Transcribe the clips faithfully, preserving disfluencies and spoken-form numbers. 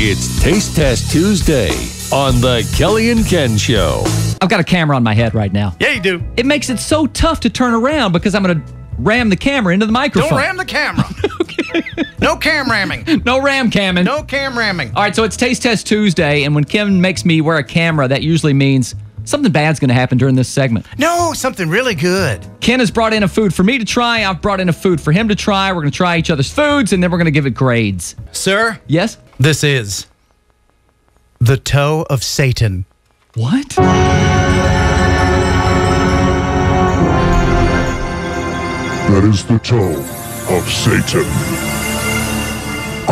It's Taste Test Tuesday on the Kelly and Ken Show. I've got a camera on my head right now. Yeah, you do. It makes it so tough to turn around because I'm going to ram the camera into the microphone. Don't ram the camera. Okay. No cam ramming. No ram camming. No cam ramming. All right, so it's Taste Test Tuesday, and when Ken makes me wear a camera, that usually means something bad's going to happen during this segment. No, something really good. Ken has brought in a food for me to try. I've brought in a food for him to try. We're going to try each other's foods, and then we're going to give it grades. Sir? Yes? This is the Toe of Satan. What? That is the Toe of Satan.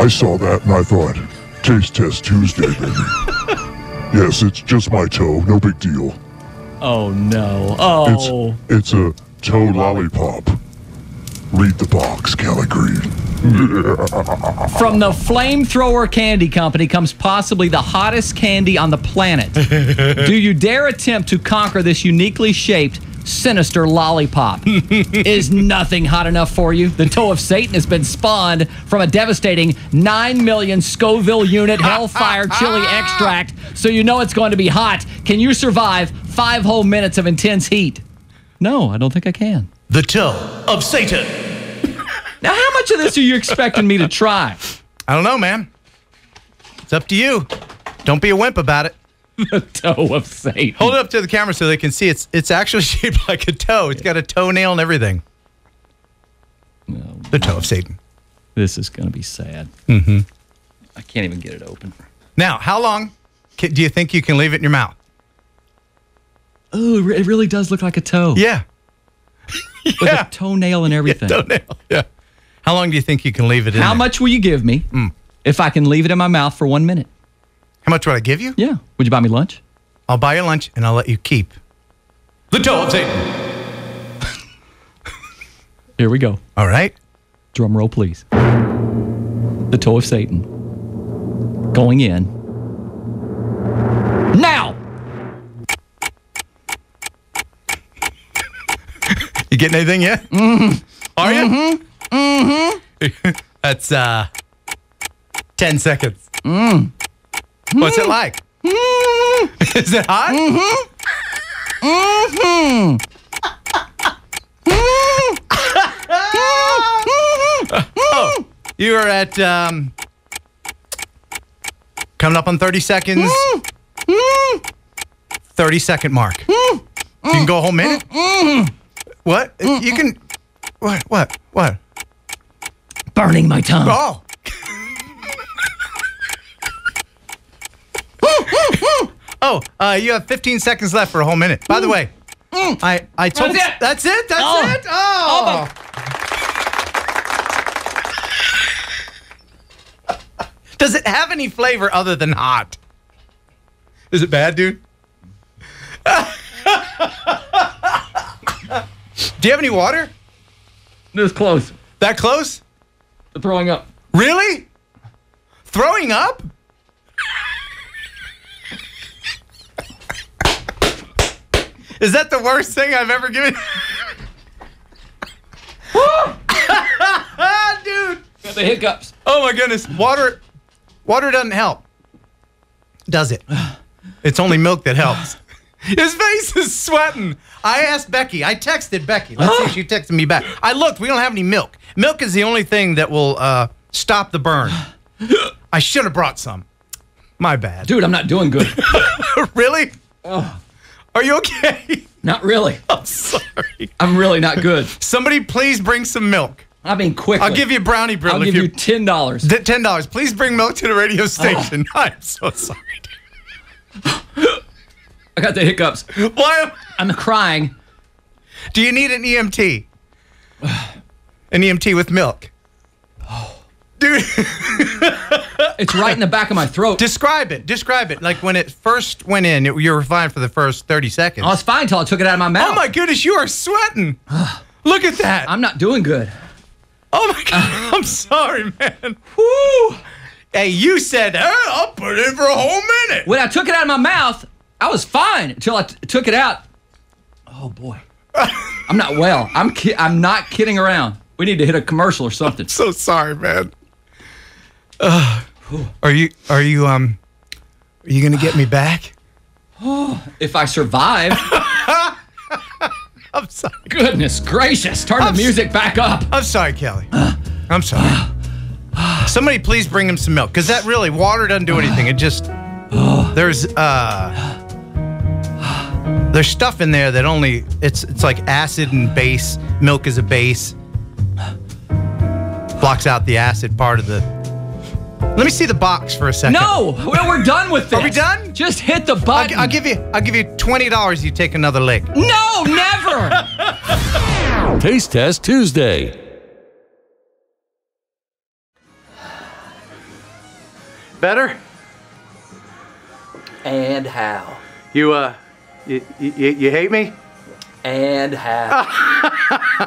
I saw that and I thought, Taste Test Tuesday, baby. Yes, it's just my toe, no big deal. Oh, no. Oh. It's, it's a toe lollipop. Read the box, Kelly Green. From the Flamethrower Candy Company comes possibly the hottest candy on the planet. Do you dare attempt to conquer this uniquely shaped, sinister lollipop? Is nothing hot enough for you? The Toe of Satan has been spawned from a devastating nine million Scoville unit hellfire chili extract, so you know it's going to be hot. Can you survive five whole minutes of intense heat? No, I don't think I can. The Toe of Satan. Now, how much of this are you expecting me to try? I don't know, man. It's up to you. Don't be a wimp about it. The Toe of Satan. Hold it up to the camera so they can see it's it's actually shaped like a toe. It's got a toenail and everything. No, the Toe of Satan. This is going to be sad. Mm-hmm. I can't even get it open. Now, how long can, do you think you can leave it in your mouth? Oh, it really does look like a toe. Yeah. Yeah. With a toenail and everything. Yeah, toenail, yeah. How long do you think you can leave it in? How there? much will you give me mm. if I can leave it in my mouth for one minute? How much would I give you? Yeah. Would you buy me lunch? I'll buy you lunch, and I'll let you keep the Toe of Satan. Here we go. All right. Drum roll, please. The Toe of Satan. Going in. Now! You getting anything yet? Mm-hmm. Are mm-hmm. you? Mm-hmm. That's, uh, ten seconds. Mm. What's it like? Mm-hmm. Is it hot? Mm-hmm. Mm-hmm. Oh, you are at um, coming up on thirty seconds. thirty second mark. You can go a whole minute. What? You can. What? What? What? Burning my tongue. Oh. Oh, uh, you have fifteen seconds left for a whole minute. By the way, mm. I, I told you. That's it? That's it? That's oh. it? Oh. oh my. Does it have any flavor other than hot? Is it bad, dude? Do you have any water? It was close. That close? To throwing up. Really? Throwing up? Is that the worst thing I've ever given? Dude. Got the hiccups. Oh, my goodness. Water water doesn't help. Does it? It's only milk that helps. His face is sweating. I asked Becky. I texted Becky. Let's see if she texted me back. I looked. We don't have any milk. Milk is the only thing that will uh, stop the burn. I should have brought some. My bad. Dude, I'm not doing good. Really? Oh. Are you okay? Not really. I'm sorry. I'm really not good. Somebody please bring some milk. I mean, quickly. I'll give you brownie brittle. I'll give you ten dollars. ten dollars. Please bring milk to the radio station. Oh. I'm so sorry. I got the hiccups. Why? I'm crying. Do you need an E M T? An E M T with milk. Oh. Dude. It's right in the back of my throat. Describe it. Describe it. Like when it first went in, it, you were fine for the first thirty seconds. I was fine until I took it out of my mouth. Oh, my goodness. You are sweating. Look at that. I'm not doing good. Oh, my God. I'm sorry, man. Woo. Hey, you said, oh, I'll put it in for a whole minute. When I took it out of my mouth, I was fine until I t took it out. Oh, boy. I'm not well. I'm, ki I'm not kidding around. We need to hit a commercial or something. I'm so sorry, man. Ugh. Are you are you um are you gonna get me back? If I survive. I'm sorry. Goodness gracious. Turn I'm the music back up. I'm sorry, Kelly. Uh, I'm sorry. Uh, Somebody please bring him some milk. Because that really, water doesn't do anything. It just, uh, there's, uh, there's stuff in there that only, it's it's like acid and base. Milk is a base. Blocks out the acid part of the, let me see the box for a second. No, we're done with this. Are we done? Just hit the button. I'll, I'll give you. I'll give you twenty dollars. You take another lick. No, never. Taste Test Tuesday. Better? And how? You uh, you you, you hate me? And how?